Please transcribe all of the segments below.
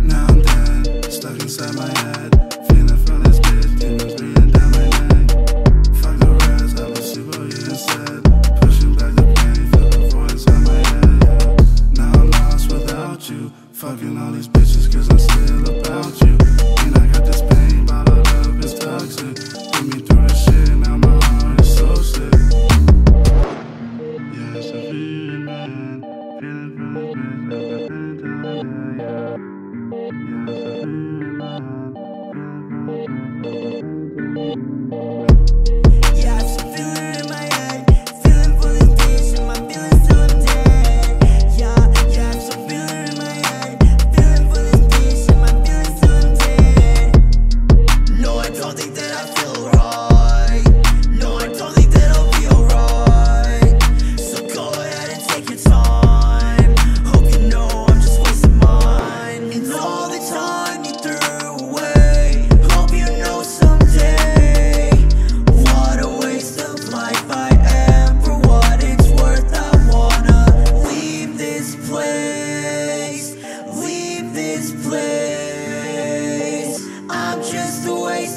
Now I'm dead, stuck inside my head, feeling for this bitch, demons breathing down my neck. Fuck the rest, I will see what you said, pushing back the pain, feel the voice on my head, yeah. Now I'm lost without you, fucking all these bitches cause I'm still about you. And I got this pain bottled up, it's toxic, put me through the shit, now my heart is so sick.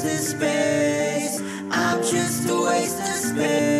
Space. I'm just a waste of space.